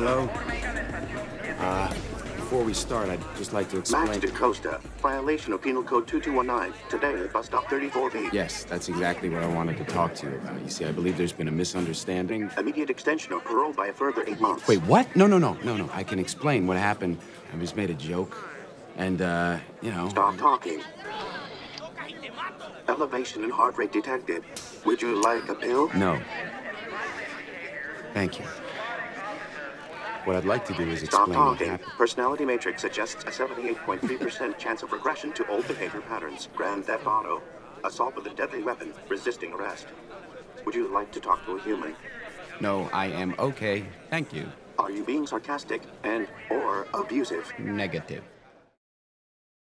Hello? Before we start, I'd just like to explain... Max DeCosta, violation of Penal Code 2219, today at bus stop 34B. Yes, that's exactly what I wanted to talk to you about. You see, I believe there's been a misunderstanding. Immediate extension of parole by a further 8 months. Wait, what? No. I can explain what happened. I just made a joke, and, you know... Stop talking. Elevation in heart rate detected. Would you like a pill? No. Thank you. What I'd like to do is explain what happened. Personality matrix suggests a 78.3% chance of regression to old behavior patterns. Grand theft auto, assault with a deadly weapon, resisting arrest. Would you like to talk to a human? No, I am okay. Thank you. Are you being sarcastic and/or abusive? Negative.